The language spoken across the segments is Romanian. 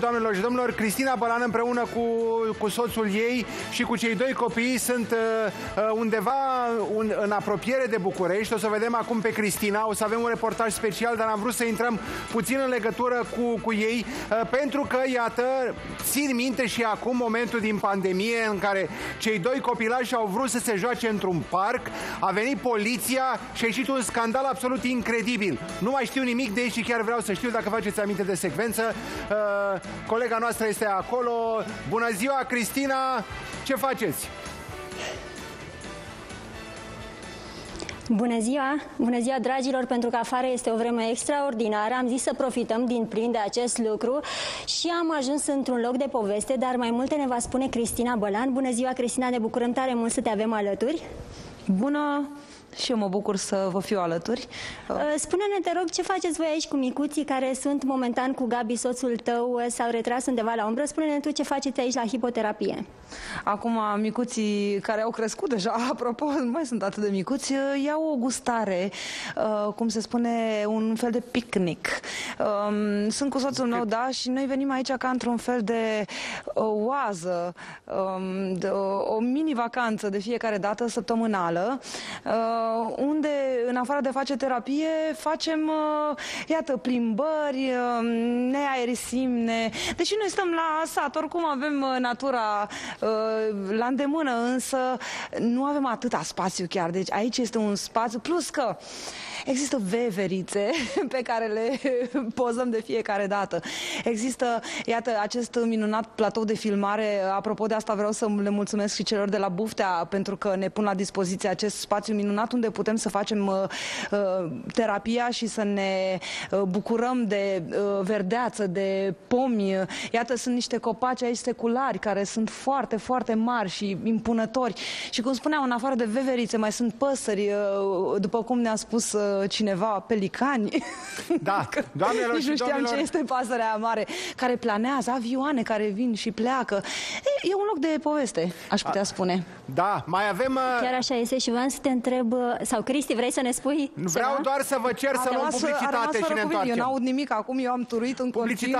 Doamnelor și domnilor, Cristina Bălan împreună cu soțul ei și cu cei doi copii sunt undeva în apropiere de București. O să vedem acum pe Cristina, o să avem un reportaj special, dar am vrut să intrăm puțin în legătură cu ei, pentru că, iată, țin minte și acum momentul din pandemie în care cei doi copilași au vrut să se joace într-un parc, a venit poliția și a ieșit un scandal absolut incredibil. Nu mai știu nimic de ei și chiar vreau să știu dacă faceți aminte de secvență. Colega noastră este acolo. Bună ziua, Cristina! Ce faceți? Bună ziua! Bună ziua, dragilor, pentru că afară este o vreme extraordinară. Am zis să profităm din plin de acest lucru și am ajuns într-un loc de poveste, dar mai multe ne va spune Cristina Bălan. Bună ziua, Cristina! Ne bucurăm tare mult să te avem alături. Bună! Și eu mă bucur să vă fiu alături. Spune-ne, te rog, ce faceți voi aici cu micuții care sunt momentan cu Gabi, soțul tău, s-au retras undeva la umbră? Spune-ne tu ce faceți aici la hipoterapie. Acum, micuții care au crescut deja, apropo, nu mai sunt atât de micuți, iau o gustare, cum se spune, un fel de picnic. Sunt cu soțul meu, da, și noi venim aici ca într-un fel de oază, o mini-vacanță de fiecare dată săptămânală, unde, în afară de face terapie, facem, iată, plimbări, ne aerisim, deși noi stăm la sat, oricum avem natura la îndemână, însă nu avem atâta spațiu chiar, deci aici este un spațiu, plus că există veverițe pe care le pozăm de fiecare dată. Există, iată, acest minunat platou de filmare. Apropo de asta, vreau să le mulțumesc și celor de la Buftea pentru că ne pun la dispoziție acest spațiu minunat unde putem să facem terapia și să ne bucurăm de verdeață, de pomi. Iată, sunt niște copaci aici seculari care sunt foarte, foarte mari și impunători. Și cum spuneam, în afară de veverițe, mai sunt păsări, după cum ne-a spus cineva, pelicani. Da, doamnelor și domnilor, nici nu știam ce este pasărea mare, care planează, avioane care vin și pleacă. E un loc de poveste, aș putea spune. Da, mai avem... Chiar așa este și vreau să te întreb, sau Cristi, vrei să ne spui? Vreau doar să vă cer să luăm publicitate și ne întoarcem. Eu n-aud nimic acum, eu am turuit în continuu.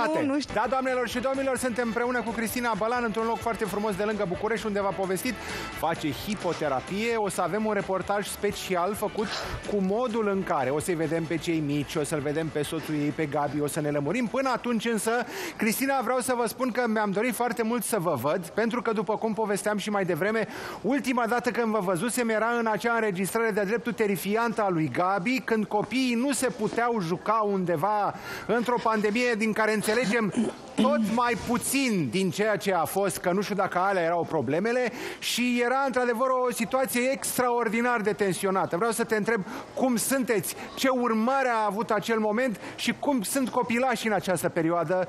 Da, doamnelor și domnilor, suntem împreună cu Cristina Bălan într-un loc foarte frumos de lângă București, unde v-a povestit, face hipoterapie. O să avem un reportaj special făcut cu modul în care o să-i vedem pe cei mici, o să-l vedem pe soțul ei, pe Gabi, o să ne lămurim. Până atunci însă, Cristina, vreau să vă spun că mi-am dorit foarte mult să vă văd, pentru că, după cum povesteam și mai devreme, ultima dată când vă văzusem era în acea înregistrare de-a dreptul terifiantă a lui Gabi, când copiii nu se puteau juca undeva într-o pandemie din care înțelegem tot mai puțin din ceea ce a fost, că nu știu dacă alea erau problemele, și era într-adevăr o situație extraordinar de tensionată. Vreau să te întreb cum sunteți, ce urmări a avut acel moment și cum sunt copilașii în această perioadă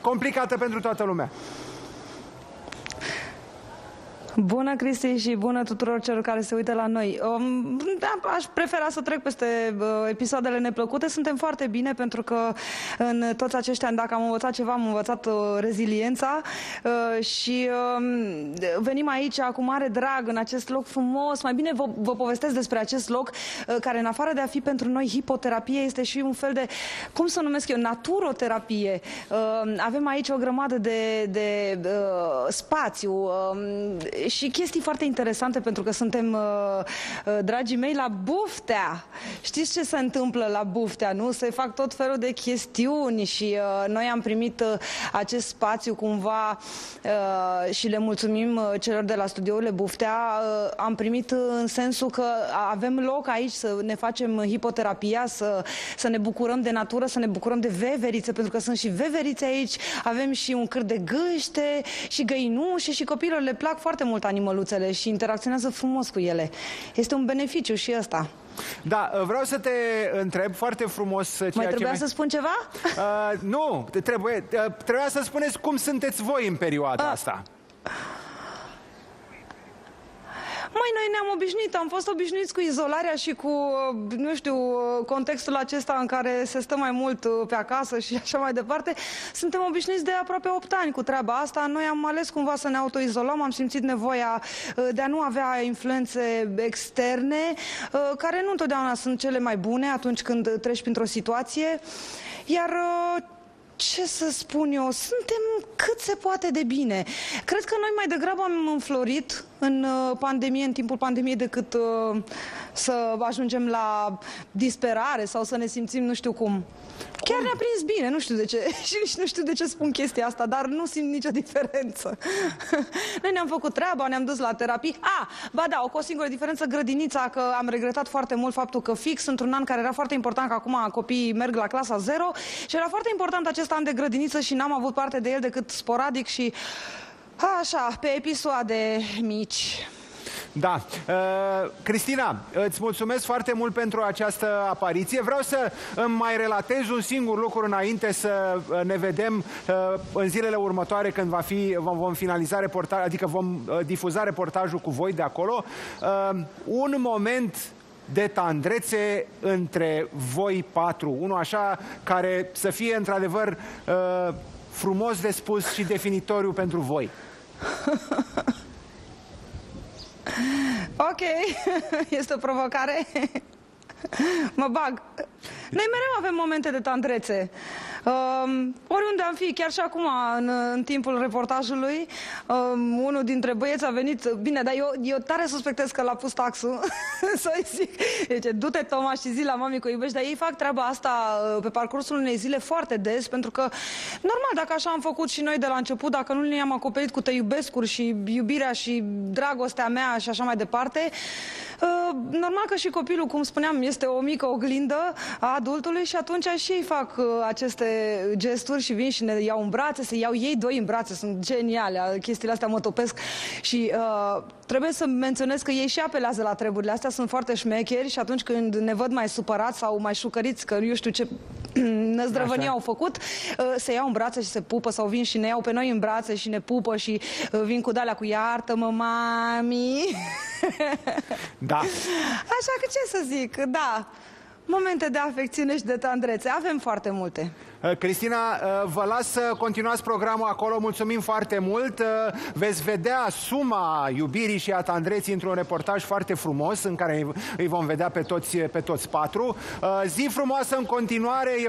complicată pentru toată lumea. Bună, Cristi, și bună tuturor celor care se uită la noi. Aș prefera să trec peste episoadele neplăcute. Suntem foarte bine pentru că în toți acești ani, dacă am învățat ceva, am învățat reziliența și venim aici cu mare drag în acest loc frumos. Mai bine vă povestesc despre acest loc care, în afară de a fi pentru noi hipoterapie, este și un fel de, cum să o numesc eu, naturoterapie. Avem aici o grămadă de spațiu și chestii foarte interesante, pentru că suntem, dragii mei, la Buftea. Știți ce se întâmplă la Buftea, nu? Se fac tot felul de chestiuni și noi am primit acest spațiu cumva și le mulțumim celor de la studiourile Buftea. Am primit în sensul că avem loc aici să ne facem hipoterapia, să ne bucurăm de natură, să ne bucurăm de veverițe, pentru că sunt și veverițe aici, avem și un câr de gâște și găinușe și copiilor le plac foarte mult animăluțele și interacționează frumos cu ele. Este un beneficiu și ăsta. Da, vreau să te întreb foarte frumos ceea mai trebuia ce să spun ceva? Nu, trebuia să spuneți cum sunteți voi în perioada asta. Noi ne-am obișnuit, am fost obișnuiți cu izolarea și cu, nu știu, contextul acesta în care se stă mai mult pe acasă și așa mai departe. Suntem obișnuiți de aproape 8 ani cu treaba asta. Noi am ales cumva să ne autoizolăm, am simțit nevoia de a nu avea influențe externe, care nu întotdeauna sunt cele mai bune atunci când treci printr-o situație. Iar ce să spun eu, suntem cât se poate de bine. Cred că noi mai degrabă am înflorit în pandemie, în timpul pandemiei, decât să ajungem la disperare sau să ne simțim nu știu cum. Chiar ne-a prins bine, nu știu de ce, și nici nu știu de ce spun chestia asta, dar nu simt nicio diferență. Noi ne-am făcut treaba, ne-am dus la terapii. Ba da, o singură diferență, grădinița, că am regretat foarte mult faptul că fix într-un an care era foarte important, că acum copiii merg la clasa 0, și era foarte important acest an de grădiniță și n-am avut parte de el decât sporadic și așa, pe episoade mici. Da. Cristina, îți mulțumesc foarte mult pentru această apariție. Vreau să îmi mai relatez un singur lucru înainte să ne vedem în zilele următoare, când vom finaliza reportajul, adică vom difuza reportajul cu voi de acolo. Un moment de tandrețe între voi patru. Unul așa care să fie într-adevăr frumos de spus și definitoriu pentru voi. Ok, este o provocare. Mă bag. Noi mereu avem momente de tandrețe. Oriunde am fi, chiar și acum, în timpul reportajului, unul dintre băieți a venit. Bine, dar eu tare suspectez că l-a pus taxul. Să-i zic, deci, du-te, Toma, și zi la mami că o iubești. Dar ei fac treaba asta pe parcursul unei zile foarte des, pentru că, normal, dacă așa am făcut și noi de la început, dacă nu ne-am acoperit cu te iubesc-uri și iubirea și dragostea mea și așa mai departe, normal că și copilul, cum spuneam, este o mică oglindă a adultului și atunci și ei fac aceste gesturi și vin și ne iau în brațe, se iau ei doi în brațe, sunt geniale, chestiile astea mă topesc și trebuie să menționez că ei și apelează la treburile astea, sunt foarte șmecheri și atunci când ne văd mai supărați sau mai șucăriți că eu știu ce năzdrăvănie au făcut, se iau în brațe și se pupă sau vin și ne iau pe noi în brațe și ne pupă și vin cu dalea cu iartă-mă, mami. Da. Așa că ce să zic, da. Momente de afecțiune și de tandrețe. Avem foarte multe. Cristina, vă las să continuați programul acolo. Mulțumim foarte mult. Veți vedea suma iubirii și a tandreții într-un reportaj foarte frumos în care îi vom vedea pe toți patru. Zi frumoasă în continuare.